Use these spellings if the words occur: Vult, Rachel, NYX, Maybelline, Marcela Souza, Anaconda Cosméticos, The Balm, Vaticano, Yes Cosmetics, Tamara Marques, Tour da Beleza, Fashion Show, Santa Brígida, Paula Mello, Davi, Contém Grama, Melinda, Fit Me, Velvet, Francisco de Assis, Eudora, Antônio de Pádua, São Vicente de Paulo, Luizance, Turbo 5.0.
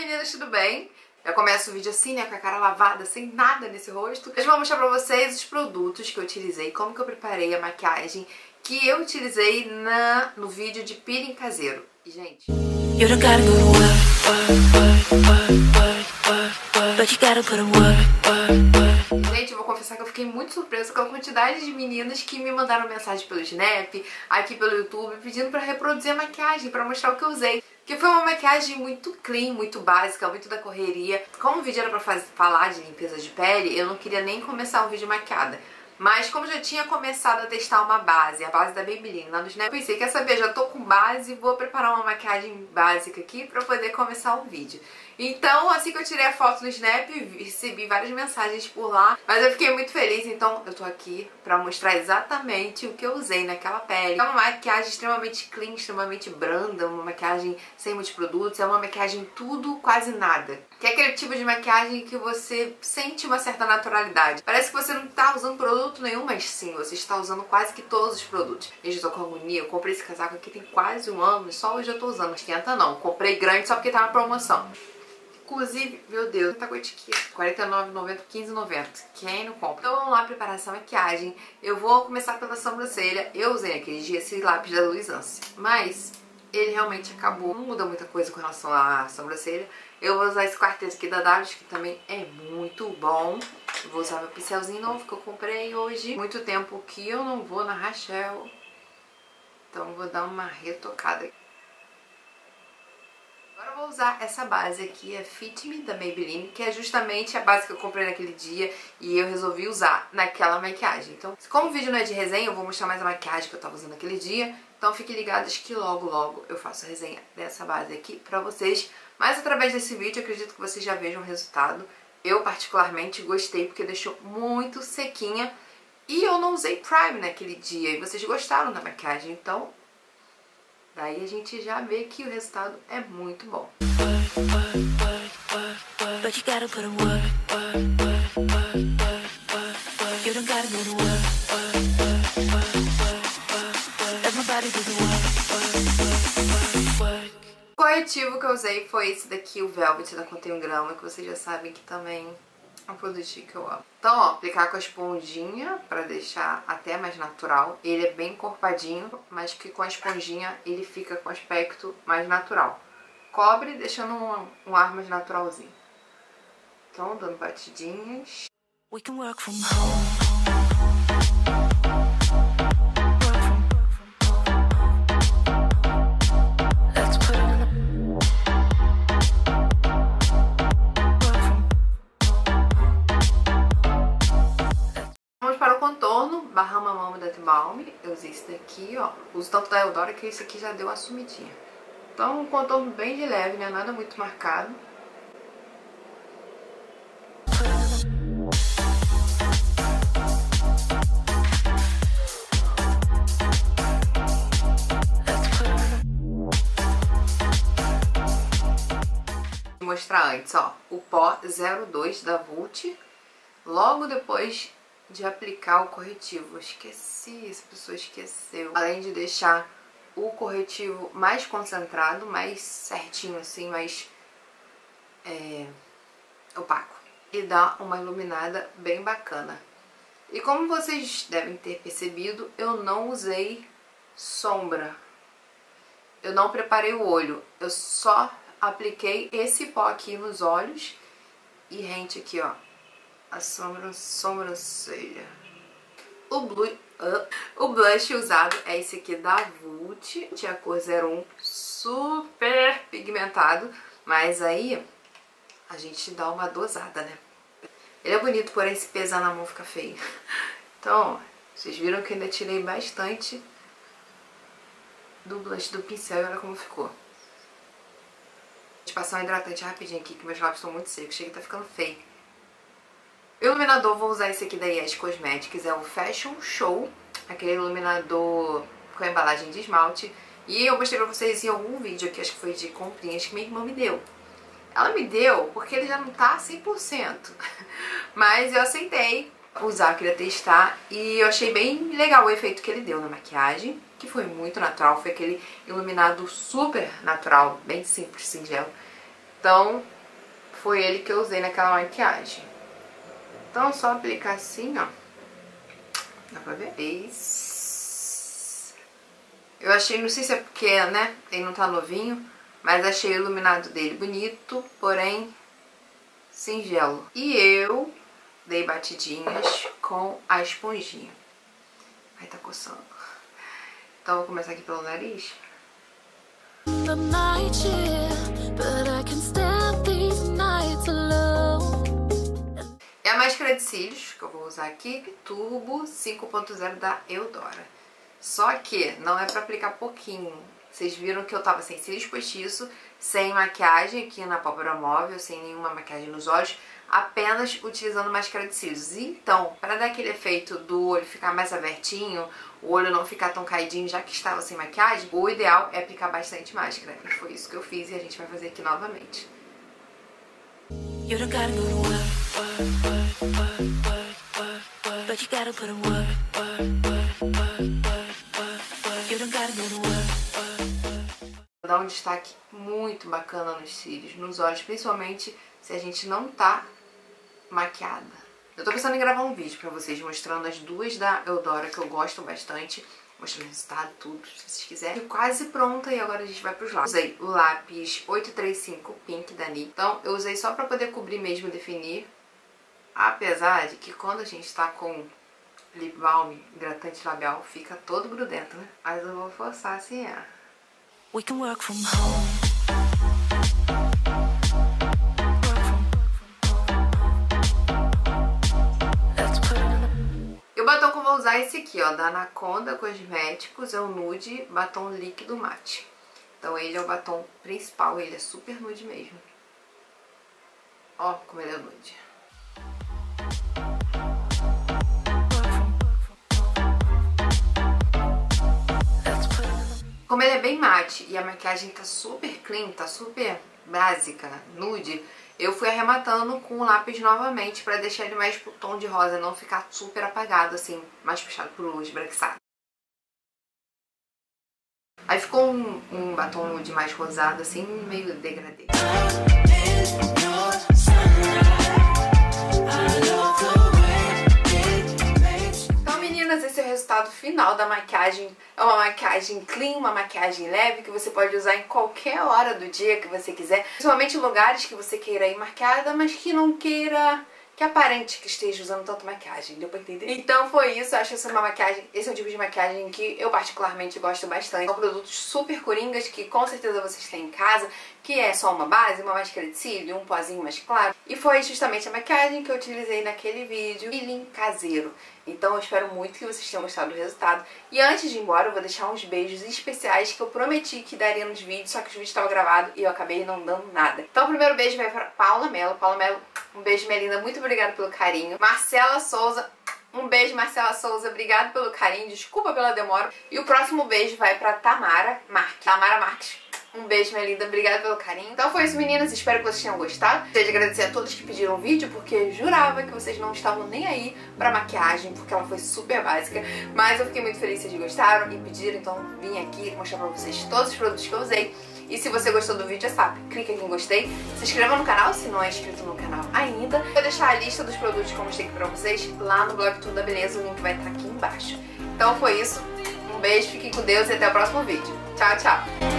meninas, tudo bem? Eu começo o vídeo assim, né, com a cara lavada, sem nada nesse rosto. Hoje eu vou mostrar pra vocês os produtos que eu utilizei, como que eu preparei a maquiagem que eu utilizei no vídeo de peeling caseiro. E, gente... Gente, eu vou confessar que eu fiquei muito surpresa com a quantidade de meninas que me mandaram mensagem pelo Snap, aqui pelo YouTube, pedindo pra reproduzir a maquiagem, pra mostrar o que eu usei. Que foi uma maquiagem muito clean, muito básica, muito da correria. Como o vídeo era pra falar de limpeza de pele, eu não queria nem começar um vídeo maquiada. Mas como eu já tinha começado a testar uma base, a base da Maybelline lá no Snap, eu pensei, quer saber, já tô com base, vou preparar uma maquiagem básica aqui pra poder começar o vídeo. Então, assim que eu tirei a foto no Snap, recebi várias mensagens por lá, mas eu fiquei muito feliz, então eu tô aqui pra mostrar exatamente o que eu usei naquela pele. É uma maquiagem extremamente clean, extremamente branda, uma maquiagem sem muitos produtos, é uma maquiagem tudo, quase nada. Que é aquele tipo de maquiagem que você sente uma certa naturalidade. Parece que você não tá usando produto nenhum, mas sim, você está usando quase que todos os produtos. Gente, eu tô com agonia, eu comprei esse casaco aqui tem quase um ano e só hoje eu tô usando. Mas tenta não, comprei grande só porque tá na promoção. Inclusive, meu Deus, tá com etiqueta, R$49,90, R$15,90, quem não compra? Então vamos lá preparar essa maquiagem. Eu vou começar pela sobrancelha, eu usei aquele dia esse lápis da Luizance, mas ele realmente acabou, não muda muita coisa com relação à sobrancelha. Eu vou usar esse quarteto aqui da Davi, que também é muito bom. Vou usar meu pincelzinho novo que eu comprei hoje. Muito tempo que eu não vou na Rachel, então vou dar uma retocada aqui. Agora eu vou usar essa base aqui, a Fit Me da Maybelline, que é justamente a base que eu comprei naquele dia e eu resolvi usar naquela maquiagem. Então, como o vídeo não é de resenha, eu vou mostrar mais a maquiagem que eu tava usando naquele dia. Então fiquem ligados que logo, logo eu faço a resenha dessa base aqui pra vocês. Mas através desse vídeo eu acredito que vocês já vejam o resultado. Eu particularmente gostei porque deixou muito sequinha. E eu não usei prime naquele dia e vocês gostaram da maquiagem, então... Daí a gente já vê que o resultado é muito bom. O corretivo que eu usei foi esse daqui, o Velvet da Contém Grama, que vocês já sabem que também é um produto que eu amo. Então, ó, aplicar com a esponjinha pra deixar até mais natural. Ele é bem encorpadinho, mas que com a esponjinha ele fica com aspecto mais natural. Cobre deixando um ar mais naturalzinho. Então, dando batidinhas. We can work from home. The Balm, eu usei esse daqui, ó. Uso tanto da Eudora que esse aqui já deu uma sumidinha. Então, um contorno bem de leve, né? Nada muito marcado. Vou mostrar antes, ó. O pó 02 da Vult. Logo depois de aplicar o corretivo. Esqueci, essa pessoa esqueceu. Além de deixar o corretivo mais concentrado, mais certinho assim, mais opaco. E dá uma iluminada bem bacana. E como vocês devem ter percebido, eu não usei sombra. Eu não preparei o olho. Eu só apliquei esse pó aqui nos olhos e rente aqui, ó. A sobrancelha. O blush usado é esse aqui da Vult. Tinha a cor 01, super pigmentado. Mas aí a gente dá uma dosada, né? Ele é bonito, porém se pesar na mão fica feio. Então, vocês viram que eu ainda tirei bastante do blush do pincel e olha como ficou. Vou passar um hidratante rapidinho aqui, que meus lábios estão muito secos. Chega que tá ficando feio. Iluminador, vou usar esse aqui da Yes Cosmetics, é o Fashion Show, aquele iluminador com a embalagem de esmalte. E eu mostrei pra vocês em algum vídeo aqui, acho que foi de comprinhas, que minha irmã me deu. Ela me deu porque ele já não tá 100%, mas eu aceitei usar, eu queria testar e eu achei bem legal o efeito que ele deu na maquiagem, que foi muito natural, foi aquele iluminado super natural, bem simples, singelo. Então, foi ele que eu usei naquela maquiagem. Então, só aplicar assim, ó. Dá pra ver? Eu achei, não sei se é porque, né, ele não tá novinho, mas achei o iluminado dele bonito, porém singelo. E eu dei batidinhas com a esponjinha. Ai, tá coçando. Então, vou começar aqui pelo nariz. É a máscara de cílios que eu vou usar aqui, Turbo 5.0 da Eudora. Só que não é pra aplicar pouquinho. Vocês viram que eu tava sem cílios postiço, sem maquiagem aqui na pálpebra móvel, sem nenhuma maquiagem nos olhos, apenas utilizando máscara de cílios. Então, pra dar aquele efeito do olho ficar mais abertinho, o olho não ficar tão caidinho, já que estava sem maquiagem, o ideal é aplicar bastante máscara. E foi isso que eu fiz e a gente vai fazer aqui novamente. Dá um destaque muito bacana nos cílios, nos olhos, principalmente se a gente não tá maquiada. Eu tô pensando em gravar um vídeo pra vocês mostrando as duas da Eudora que eu gosto bastante, mostrando o resultado, tudo, se vocês quiserem. E quase pronta, e agora a gente vai pros lápis. Usei o lápis 835 Pink da NYX. Então eu usei só pra poder cobrir mesmo e definir, apesar de que quando a gente tá com lip balm, hidratante labial, fica todo grudento, né? Mas eu vou forçar assim, ó. We can work from home. E o batom que eu vou usar é esse aqui, ó, da Anaconda Cosméticos, é o nude batom líquido mate. Então ele é o batom principal, ele é super nude mesmo. Ó como ele é nude. Como ele é bem mate e a maquiagem tá super clean, tá super básica, nude, eu fui arrematando com o lápis novamente pra deixar ele mais pro tom de rosa, não ficar super apagado assim, mais puxado pro esbraçado. Aí ficou um batom nude mais rosado assim, meio degradê. Esse é o resultado final da maquiagem. É uma maquiagem clean, uma maquiagem leve, que você pode usar em qualquer hora do dia que você quiser, principalmente em lugares que você queira ir maquiada, mas que não queira que aparente que esteja usando tanto maquiagem. Deu pra entender? Então foi isso, eu acho essa uma maquiagem, esse é um tipo de maquiagem que eu particularmente gosto bastante. São produtos super coringas que com certeza vocês têm em casa, que é só uma base, uma máscara de cílio, um pozinho mais claro. E foi justamente a maquiagem que eu utilizei naquele vídeo, peeling caseiro. Então eu espero muito que vocês tenham gostado do resultado. E antes de ir embora eu vou deixar uns beijos especiais que eu prometi que daria nos vídeos, só que os vídeos estavam gravados e eu acabei não dando nada. Então o primeiro beijo vai pra Paula Mello. Paula Mello, um beijo, Melinda, muito obrigada pelo carinho. Marcela Souza, um beijo, Marcela Souza, obrigada pelo carinho, desculpa pela demora. E o próximo beijo vai pra Tamara Marques. Tamara Marques, um beijo, minha linda, obrigada pelo carinho. Então foi isso, meninas, espero que vocês tenham gostado. Gostaria de agradecer a todos que pediram vídeo, porque eu jurava que vocês não estavam nem aí pra maquiagem, porque ela foi super básica. Mas eu fiquei muito feliz que vocês gostaram e pediram, então vim aqui mostrar pra vocês todos os produtos que eu usei. E se você gostou do vídeo, já sabe, clica aqui em gostei, se inscreva no canal se não é inscrito no canal ainda. Vou deixar a lista dos produtos que eu mostrei aqui pra vocês lá no blog Tudo da Beleza, o link vai estar aqui embaixo. Então foi isso, um beijo, fiquem com Deus e até o próximo vídeo. Tchau, tchau!